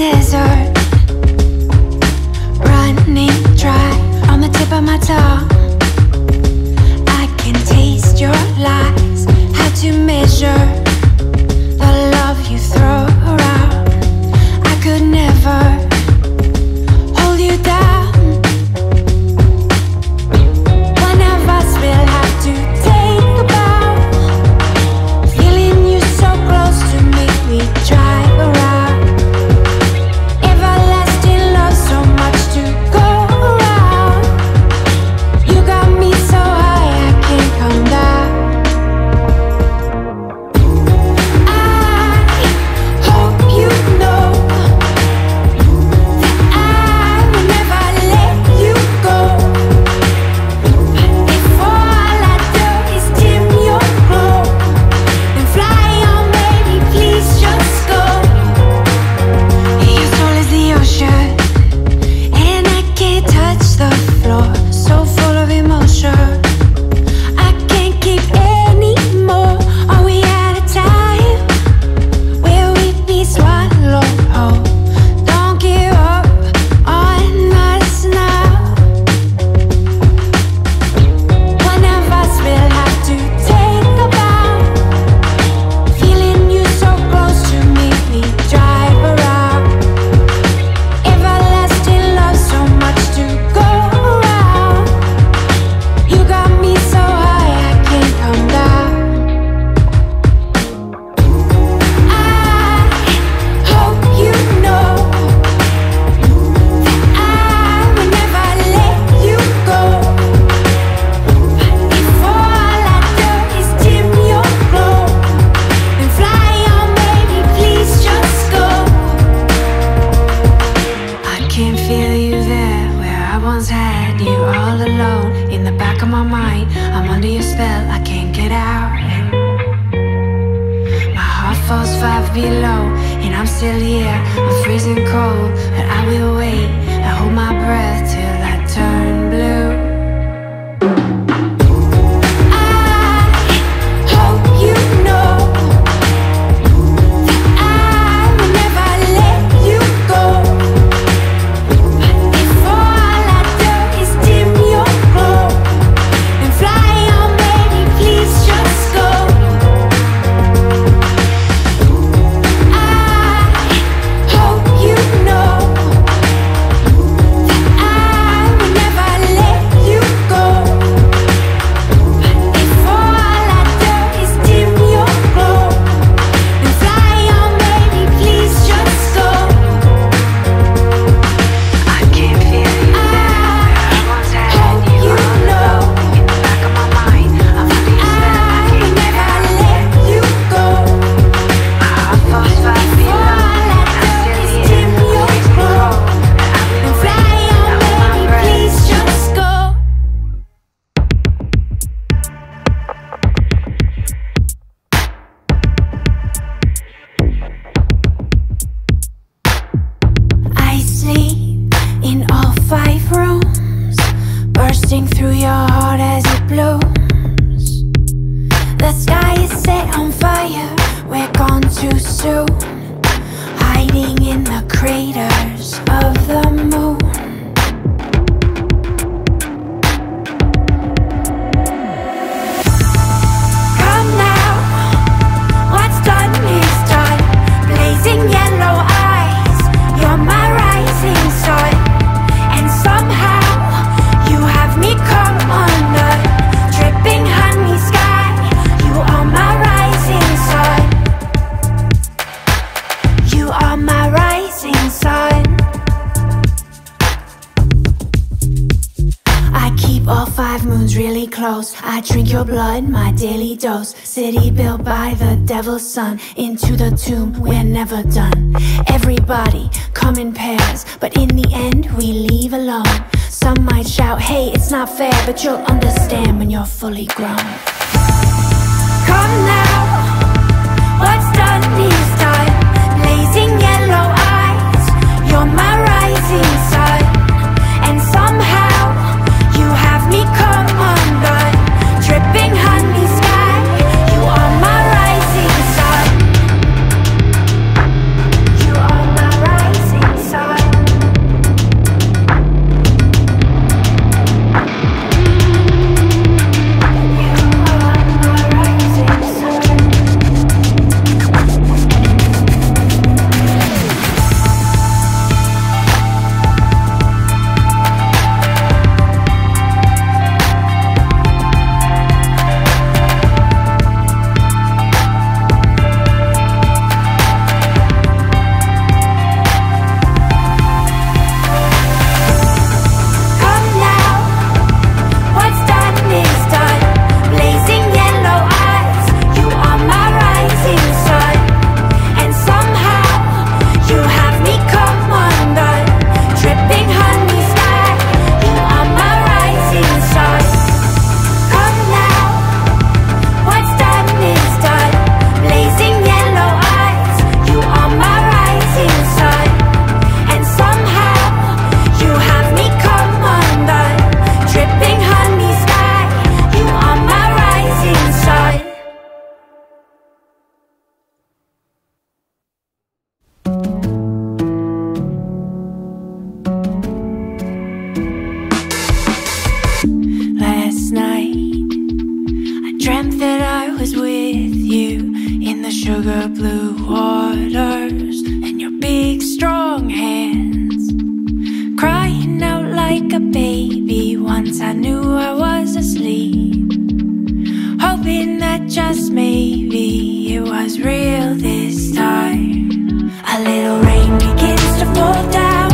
desert, running dry on the tip of my tongue. I can taste your lies. How to measure the love you throw around? I could never hold you down. One of us will have to take a bow. Feeling you so close to me, we drive around. City built by the devil's son, into the tomb we're never done. Everybody come in pairs, but in the end we leave alone. Some might shout, hey, it's not fair, but you'll understand when you're fully grown. Come now, what's done this time? Blazing yellow eyes, you're my rising sun. And somehow you have me come undone. Dripping honey sky, you are my rising a baby once. I knew I was asleep, hoping that just maybe it was real this time. A little rain begins to fall down,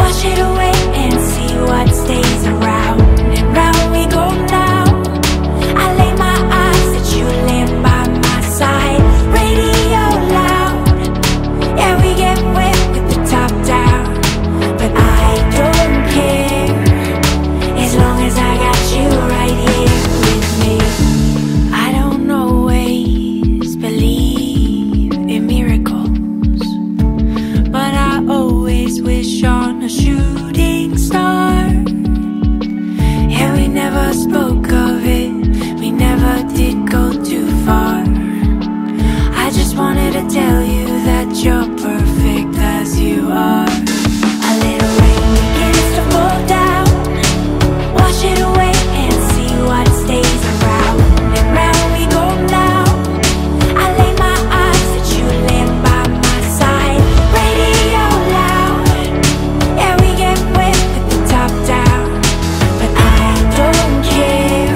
wash it away and see what stays around. And round we go now, I lay my eyes that you lay by my side. Radio loud, yeah, we get wet with the top down, but I don't care as long as I got you right here with me. I don't always believe in miracles, but I always wish on a shooting star. Yeah, we never spoke of it, we never did go too far. I just wanted to tell you that you're perfect as you are. A little rain begins to fall down, wash it away and see what stays around. And round we go now, I lay my eyes that you lay by my side. Radio loud, yeah, we get wet with the top down, but I don't care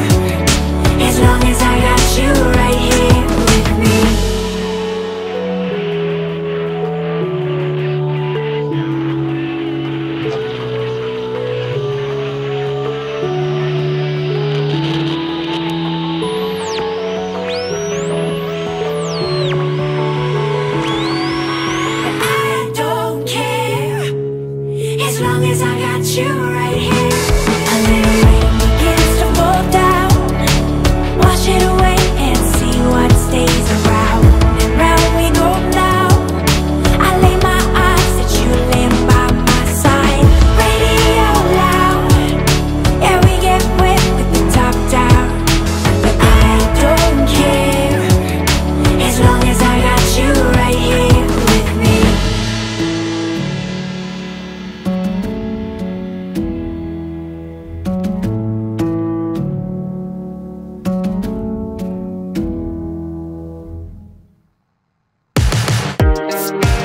as long as I got you right here with me. But I don't care as long as I got you right here. A little rain begins to fall down, wash it away and see what stays around. And round we go now, I lay my eyes that you lay by my side. Radio loud, yeah, we get wet with the top down, but I don't care as long as I got you right here with me.